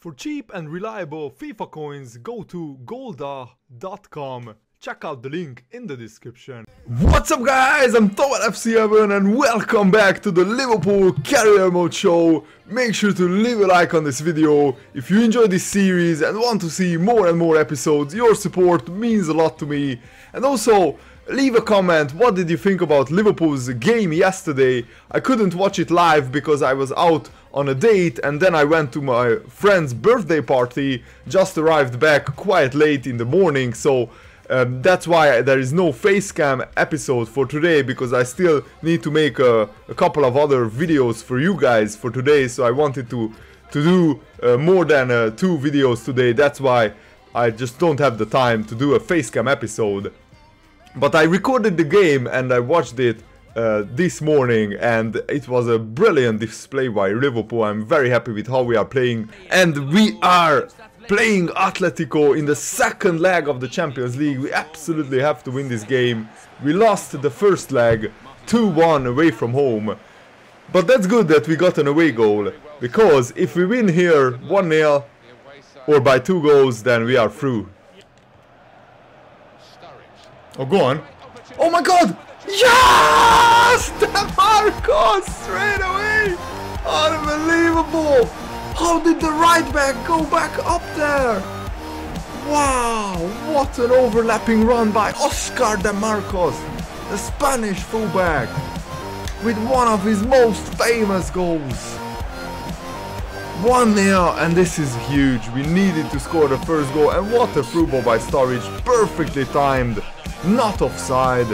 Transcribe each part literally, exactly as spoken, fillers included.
For cheap and reliable FIFA coins, go to goldah dot com. Check out the link in the description. What's up guys, I'm TomLFCHeaven and welcome back to the Liverpool Career Mode show. Make sure to leave a like on this video. If you enjoy this series and want to see more and more episodes, your support means a lot to me. And also, leave a comment, what did you think about Liverpool's game yesterday? I couldn't watch it live because I was out on a date and then I went to my friend's birthday party, just arrived back quite late in the morning, so um, that's why there is no facecam episode for today, because I still need to make a, a couple of other videos for you guys for today, so I wanted to, to do uh, more than uh, two videos today, that's why I just don't have the time to do a facecam episode. But I recorded the game and I watched it uh, this morning, and it was a brilliant display by Liverpool. I'm very happy with how we are playing, and we are playing Atletico in the second leg of the Champions League. We absolutely have to win this game. We lost the first leg two one away from home, but that's good that we got an away goal, because if we win here one nil or by two goals, then we are through. Oh, go on. Oh my god! Yes! De Marcos straight away! Unbelievable! How did the right back go back up there? Wow! What an overlapping run by Oscar de Marcos, the Spanish fullback, with one of his most famous goals. one nil, and this is huge. We needed to score the first goal, and what a through ball by Sturridge, perfectly timed. Not offside,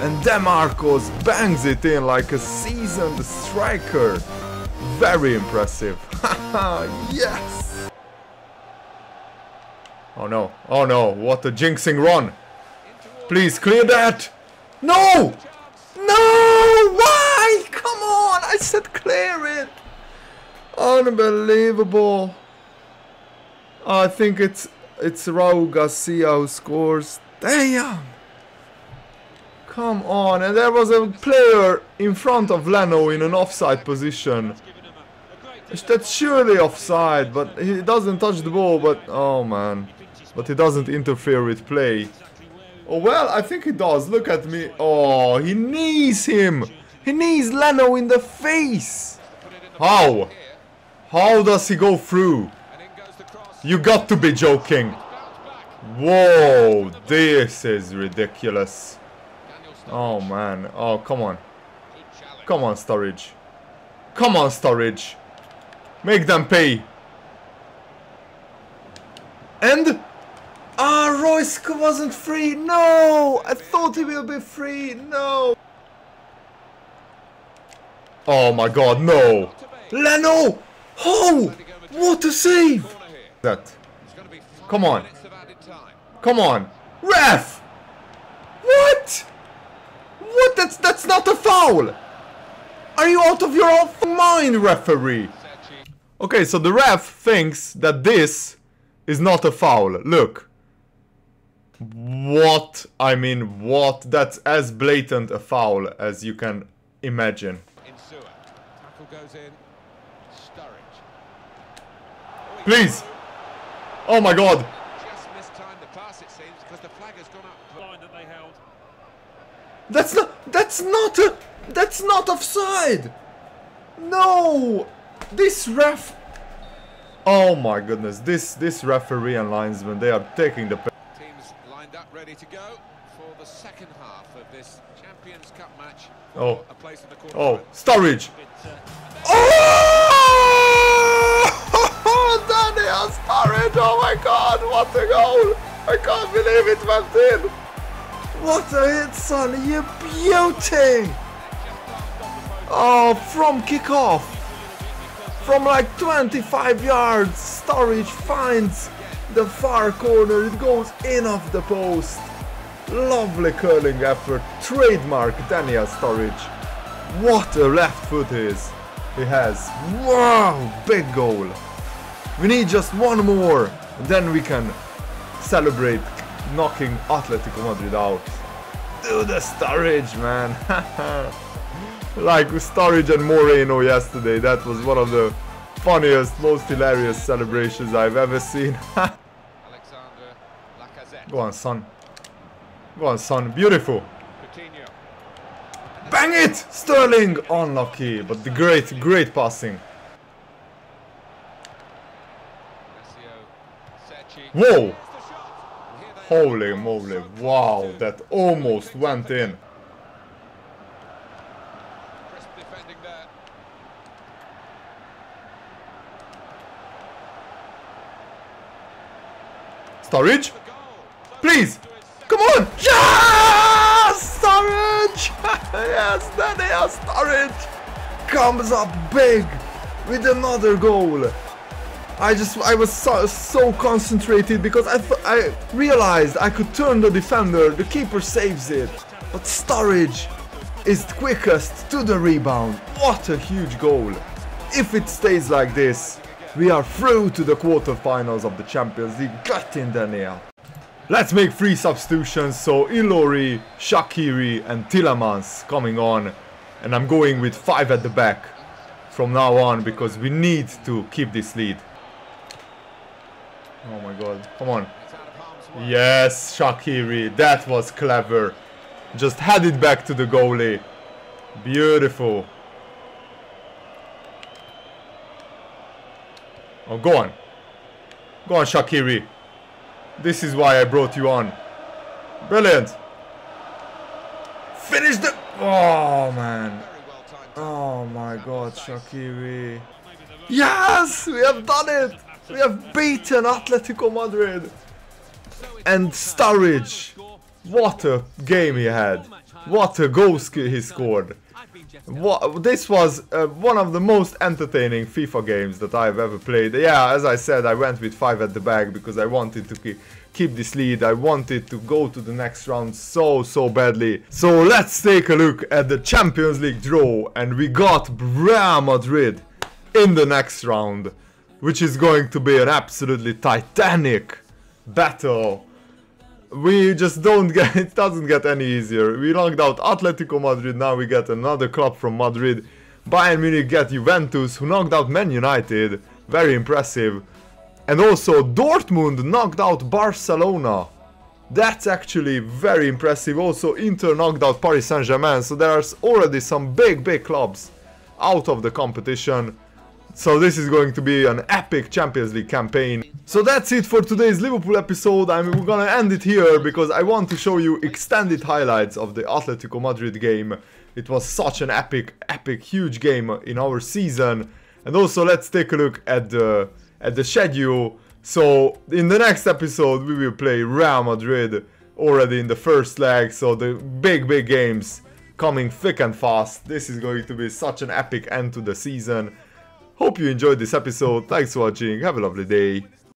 and De Marcos bangs it in like a seasoned striker. Very impressive. Haha, yes! Oh no, oh no, what a jinxing run! Please clear that! No! No! Why? Come on! I said clear it! Unbelievable! I think it's, it's Raul Garcia who scores. Damn! Come on, and there was a player in front of Leno in an offside position. That's surely offside, but he doesn't touch the ball, but oh man. But he doesn't interfere with play. Oh well, I think he does, look at me. Oh, he knees him! He knees Leno in the face! How? How does he go through? You got to be joking! Whoa, this is ridiculous. Oh man, oh come on. Come on Sturridge. Come on Sturridge. Make them pay. And... Ah, Royce wasn't free, no! I thought he will be free, no! Oh my god, no! Leno! Oh! What a save! That. Come on. Come on. Ref! What? What? That's that's not a foul! Are you out of your own mind, referee? Okay, so the ref thinks that this is not a foul. Look. What? I mean, what? That's as blatant a foul as you can imagine. Please! Oh my god! That's not, that's not a, that's not offside! No! This ref... Oh my goodness, this, this referee and linesman, they are taking the... Teams lined up ready to go for the second half of this Champions Cup match. Oh, a place in the quarter. Oh, Sturridge! Oh! Daniel Sturridge, oh my god, what a goal! I can't believe it went in! What a hit, son, you beauty! Oh, from kickoff, from like twenty-five yards, Sturridge finds the far corner, it goes in off the post. Lovely curling effort, trademark Daniel Sturridge. What a left foot he is, he has. Wow, big goal. We need just one more, and then we can celebrate. Knocking Atletico Madrid out. Do the Sturridge, man. Like Sturridge and Moreno yesterday, that was one of the funniest, most hilarious celebrations I've ever seen. Go on, son. Go on, son. Beautiful. Bang it! Sterling! Unlucky, but the great, great passing. Whoa! Holy moly, wow, that almost went in. Sturridge? Please! Come on! Yes! Sturridge! Yes, there they are, Sturridge! Comes up big with another goal. I just, I was so, so concentrated because I, th I realized I could turn the defender, the keeper saves it. But Sturridge is quickest to the rebound. What a huge goal. If it stays like this, we are through to the quarterfinals of the Champions League. Get in there now. Let's make three substitutions. So Ilori, Shaqiri and Tielemans coming on. And I'm going with five at the back from now on because we need to keep this lead. Oh my god, come on. Yes, Shaqiri, that was clever. Just head it back to the goalie. Beautiful. Oh, go on. Go on, Shaqiri. This is why I brought you on. Brilliant. Finish the... Oh, man. Oh my god, Shaqiri. Yes, we have done it. We have beaten Atletico Madrid. And Sturridge, what a game he had. What a goal he scored. What, this was uh, one of the most entertaining FIFA games that I've ever played. Yeah, as I said, I went with five at the back because I wanted to keep, keep this lead. I wanted to go to the next round so, so badly. So let's take a look at the Champions League draw. And we got Real Madrid in the next round, which is going to be an absolutely titanic battle. We just don't get, it doesn't get any easier. We knocked out Atletico Madrid, now we get another club from Madrid. Bayern Munich get Juventus, who knocked out Man United, very impressive. And also Dortmund knocked out Barcelona. That's actually very impressive. Also Inter knocked out Paris Saint-Germain, so there's already some big, big clubs out of the competition. So this is going to be an epic Champions League campaign. So that's it for today's Liverpool episode. I'm gonna end it here because I want to show you extended highlights of the Atletico Madrid game. It was such an epic, epic, huge game in our season. And also let's take a look at the, at the schedule. So in the next episode we will play Real Madrid already in the first leg. So the big, big games coming thick and fast. This is going to be such an epic end to the season. Hope you enjoyed this episode, thanks for watching, have a lovely day.